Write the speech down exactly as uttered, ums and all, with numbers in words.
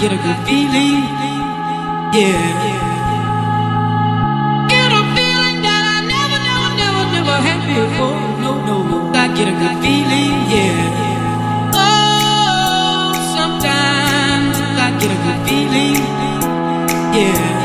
get a good feeling, yeah. Get a feeling that I never, never, never, never had before. No, no, no, I get a good feeling, yeah. Oh, sometimes I get a good feeling, yeah.